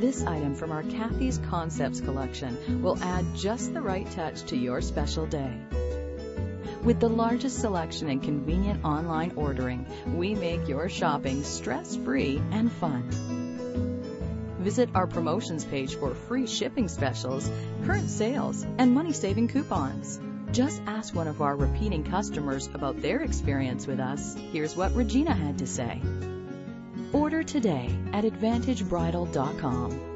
This item from our Kathy's Concepts collection will add just the right touch to your special day. With the largest selection and convenient online ordering, we make your shopping stress-free and fun. Visit our promotions page for free shipping specials, current sales, and money-saving coupons. Just ask one of our repeating customers about their experience with us. Here's what Regina had to say. Order today at AdvantageBridal.com.